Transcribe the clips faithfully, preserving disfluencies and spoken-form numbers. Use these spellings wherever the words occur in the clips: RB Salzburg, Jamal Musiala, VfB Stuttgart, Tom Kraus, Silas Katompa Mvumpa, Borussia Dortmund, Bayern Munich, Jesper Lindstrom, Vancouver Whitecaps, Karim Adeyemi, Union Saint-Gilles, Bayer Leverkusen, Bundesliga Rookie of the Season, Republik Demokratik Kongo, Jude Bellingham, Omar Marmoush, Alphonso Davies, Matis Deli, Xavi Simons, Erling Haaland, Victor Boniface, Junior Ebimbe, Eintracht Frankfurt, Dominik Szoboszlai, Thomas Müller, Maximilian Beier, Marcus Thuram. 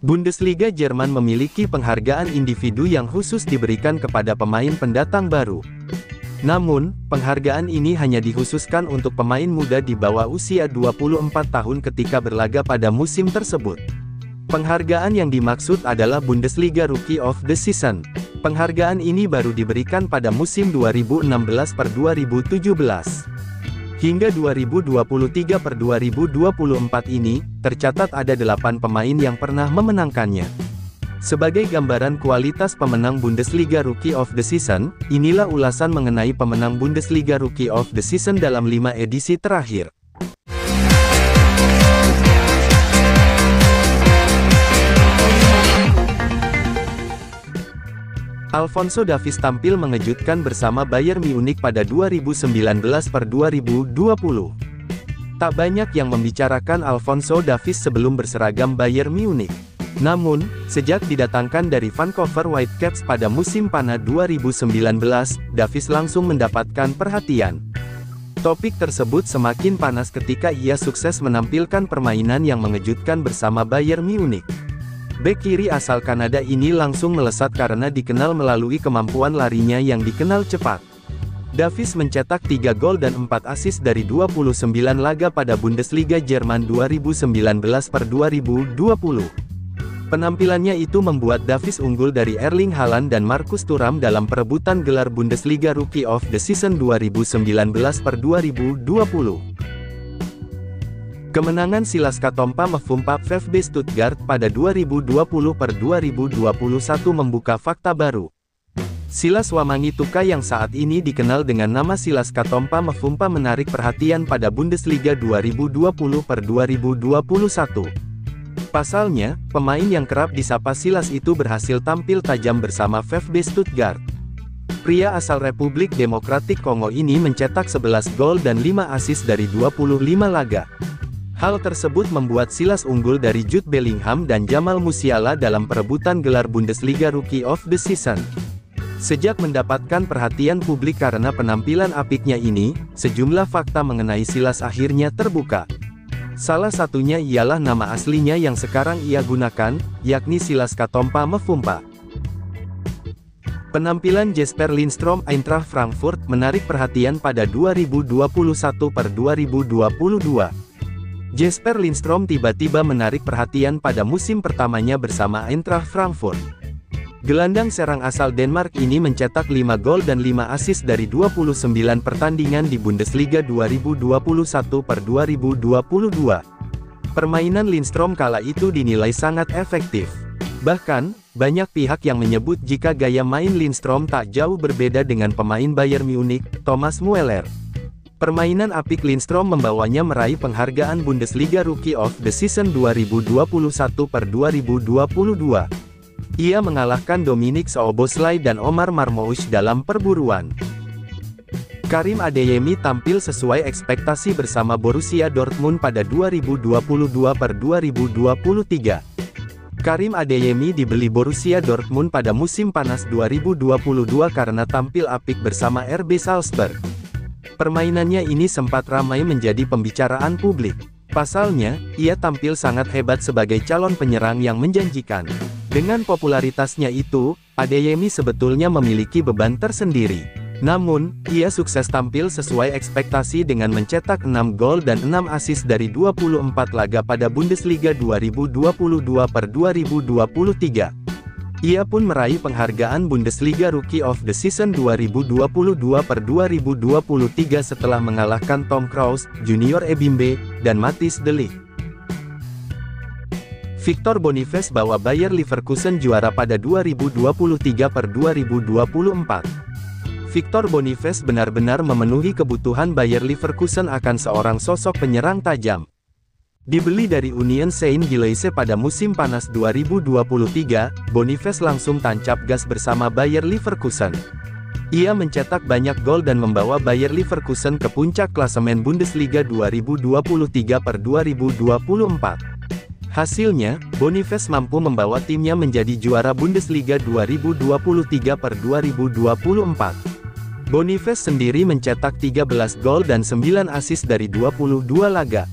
Bundesliga Jerman memiliki penghargaan individu yang khusus diberikan kepada pemain pendatang baru. Namun, penghargaan ini hanya dikhususkan untuk pemain muda di bawah usia dua puluh empat tahun ketika berlaga pada musim tersebut. Penghargaan yang dimaksud adalah Bundesliga Rookie of the Season. Penghargaan ini baru diberikan pada musim dua ribu enam belas per dua ribu tujuh belas. Hingga dua ribu dua puluh tiga per dua ribu dua puluh empat ini, tercatat ada delapan pemain yang pernah memenangkannya. Sebagai gambaran kualitas pemenang Bundesliga Rookie of the Season, inilah ulasan mengenai pemenang Bundesliga Rookie of the Season dalam lima edisi terakhir. Alphonso Davies tampil mengejutkan bersama Bayern Munich pada dua ribu sembilan belas per dua ribu dua puluh. Tak banyak yang membicarakan Alphonso Davies sebelum berseragam Bayern Munich. Namun, sejak didatangkan dari Vancouver Whitecaps pada musim panas dua ribu sembilan belas, Davies langsung mendapatkan perhatian. Topik tersebut semakin panas ketika ia sukses menampilkan permainan yang mengejutkan bersama Bayern Munich. Bek kiri asal Kanada ini langsung melesat karena dikenal melalui kemampuan larinya yang dikenal cepat. Davies mencetak tiga gol dan empat assist dari dua puluh sembilan laga pada Bundesliga Jerman dua ribu sembilan belas per dua ribu dua puluh. Penampilannya itu membuat Davies unggul dari Erling Haaland dan Marcus Thuram dalam perebutan gelar Bundesliga Rookie of the Season dua ribu sembilan belas per dua ribu dua puluh. Kemenangan Silas Katompa Mvumpa VfB Stuttgart pada dua ribu dua puluh per dua ribu dua puluh satu membuka fakta baru. Silas Wamangituka yang saat ini dikenal dengan nama Silas Katompa Mvumpa menarik perhatian pada Bundesliga dua ribu dua puluh per dua ribu dua puluh satu. Pasalnya, pemain yang kerap disapa Silas itu berhasil tampil tajam bersama VfB Stuttgart. Pria asal Republik Demokratik Kongo ini mencetak sebelas gol dan lima assist dari dua puluh lima laga. Hal tersebut membuat Silas unggul dari Jude Bellingham dan Jamal Musiala dalam perebutan gelar Bundesliga Rookie of the Season. Sejak mendapatkan perhatian publik karena penampilan apiknya ini, sejumlah fakta mengenai Silas akhirnya terbuka. Salah satunya ialah nama aslinya yang sekarang ia gunakan, yakni Silas Katompa Mvumpa. Penampilan Jesper Lindstrom Eintracht Frankfurt menarik perhatian pada dua ribu dua puluh satu per dua ribu dua puluh dua. Jesper Lindstrom tiba-tiba menarik perhatian pada musim pertamanya bersama Eintracht Frankfurt. Gelandang serang asal Denmark ini mencetak lima gol dan lima assist dari dua puluh sembilan pertandingan di Bundesliga dua ribu dua puluh satu per dua ribu dua puluh dua. Permainan Lindstrom kala itu dinilai sangat efektif. Bahkan, banyak pihak yang menyebut jika gaya main Lindstrom tak jauh berbeda dengan pemain Bayern Munich, Thomas Müller. Permainan apik Lindstrom membawanya meraih penghargaan Bundesliga Rookie of the Season dua ribu dua puluh satu per dua ribu dua puluh dua. Ia mengalahkan Dominik Szoboszlai dan Omar Marmoush dalam perburuan. Karim Adeyemi tampil sesuai ekspektasi bersama Borussia Dortmund pada dua ribu dua puluh dua per dua ribu dua puluh tiga. Karim Adeyemi dibeli Borussia Dortmund pada musim panas dua ribu dua puluh dua karena tampil apik bersama R B Salzburg. Permainannya ini sempat ramai menjadi pembicaraan publik. Pasalnya, ia tampil sangat hebat sebagai calon penyerang yang menjanjikan. Dengan popularitasnya itu, Adeyemi sebetulnya memiliki beban tersendiri. Namun, ia sukses tampil sesuai ekspektasi dengan mencetak enam gol dan enam assist dari dua puluh empat laga pada Bundesliga dua ribu dua puluh dua per dua ribu dua puluh tiga. Ia pun meraih penghargaan Bundesliga Rookie of the Season dua ribu dua puluh dua per dua ribu dua puluh tiga setelah mengalahkan Tom Kraus, Junior Ebimbe, dan Matis Deli. Victor Boniface bawa Bayer Leverkusen juara pada dua ribu dua puluh tiga per dua ribu dua puluh empat. Victor Boniface benar-benar memenuhi kebutuhan Bayer Leverkusen akan seorang sosok penyerang tajam. Dibeli dari Union Saint-Gilles pada musim panas dua ribu dua puluh tiga, Boniface langsung tancap gas bersama Bayer Leverkusen. Ia mencetak banyak gol dan membawa Bayer Leverkusen ke puncak klasemen Bundesliga dua ribu dua puluh tiga per dua ribu dua puluh empat. Hasilnya, Boniface mampu membawa timnya menjadi juara Bundesliga dua ribu dua puluh tiga per dua ribu dua puluh empat. Boniface sendiri mencetak tiga belas gol dan sembilan assist dari dua puluh dua laga.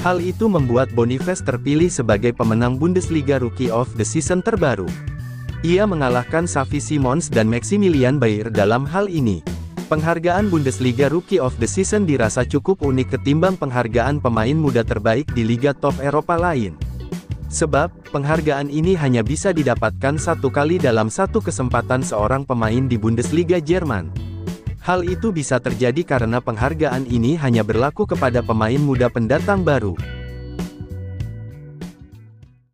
Hal itu membuat Boniface terpilih sebagai pemenang Bundesliga Rookie of the Season terbaru. Ia mengalahkan Xavi Simons dan Maximilian Beier dalam hal ini. Penghargaan Bundesliga Rookie of the Season dirasa cukup unik ketimbang penghargaan pemain muda terbaik di liga top Eropa lain. Sebab, penghargaan ini hanya bisa didapatkan satu kali dalam satu kesempatan seorang pemain di Bundesliga Jerman. Hal itu bisa terjadi karena penghargaan ini hanya berlaku kepada pemain muda pendatang baru.